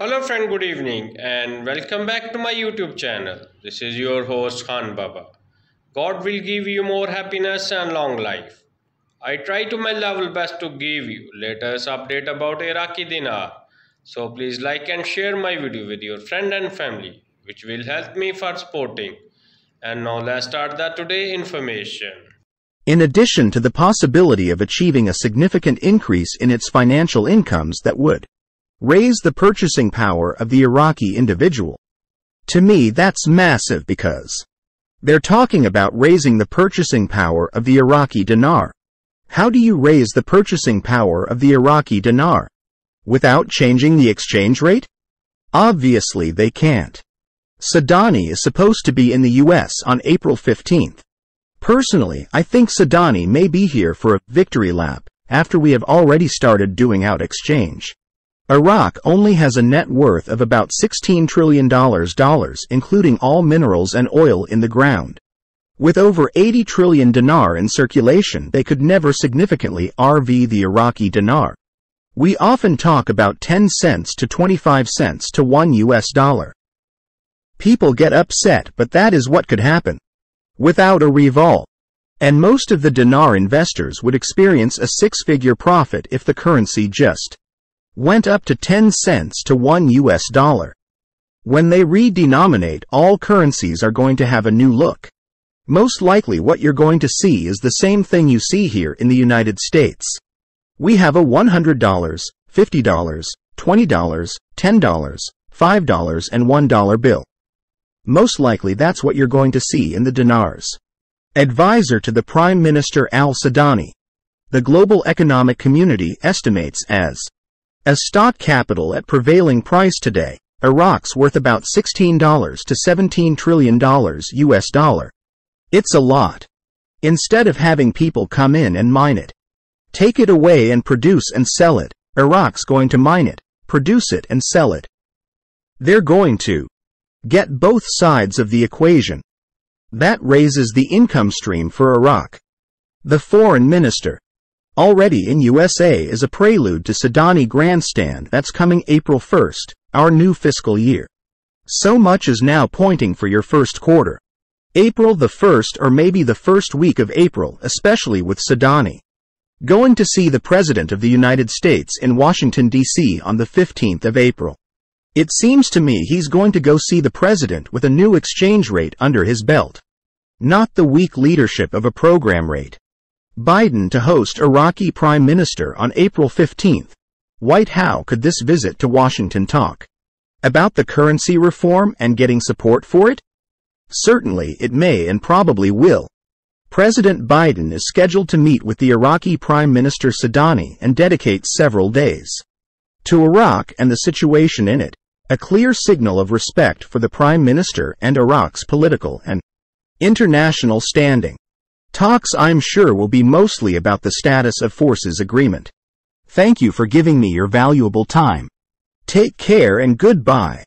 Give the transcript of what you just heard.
Hello friend, good evening and welcome back to my YouTube channel. This is your host Khan Baba. God will give you more happiness and long life. I try to my level best to give you latest update about Iraqi Dinar. So please like and share my video with your friend and family, which will help me for supporting. And now let's start the today information. In addition to the possibility of achieving a significant increase in its financial incomes that would raise the purchasing power of the Iraqi individual. To me, that's massive because they're talking about raising the purchasing power of the Iraqi dinar. How do you raise the purchasing power of the Iraqi dinar? Without changing the exchange rate? Obviously they can't. Sudani is supposed to be in the US on April 15th. Personally, I think Sudani may be here for a victory lap after we have already started doing out exchange. Iraq only has a net worth of about $16 trillion, including all minerals and oil in the ground. With over 80 trillion dinar in circulation, they could never significantly RV the Iraqi dinar. We often talk about 10 cents to 25 cents to 1 US dollar. People get upset, but that is what could happen. Without a revolve. And most of the dinar investors would experience a six-figure profit if the currency just went up to 10 cents to 1 US dollar. When they redenominate, all currencies are going to have a new look. Most likely what you're going to see is the same thing you see here in the United States. We have a $100, $50, $20, $10, $5 and $1 bill. Most likely that's what you're going to see in the dinars. Advisor to the Prime Minister Al-Sudani. The global economic community estimates as stock capital at prevailing price today, Iraq's worth about $16 to $17 trillion US dollar. It's a lot. Instead of having people come in and mine it, take it away and produce and sell it, Iraq's going to mine it, produce it and sell it. They're going to get both sides of the equation. That raises the income stream for Iraq. The foreign minister already in USA is a prelude to Sudani grandstand that's coming April 1st, our new fiscal year. So much is now pointing for your first quarter. April the 1st or maybe the first week of April, especially with Sudani going to see the President of the United States in Washington D.C. on the 15th of April. It seems to me he's going to go see the President with a new exchange rate under his belt. Not the weak leadership of a program rate. Biden to host Iraqi Prime Minister on April 15th. White House could this visit to Washington talk about the currency reform and getting support for it? Certainly it may and probably will. President Biden is scheduled to meet with the Iraqi Prime Minister Sudani and dedicate several days to Iraq and the situation in it, a clear signal of respect for the Prime Minister and Iraq's political and international standing. Talks I'm sure will be mostly about the status of forces agreement. Thank you for giving me your valuable time. Take care and goodbye.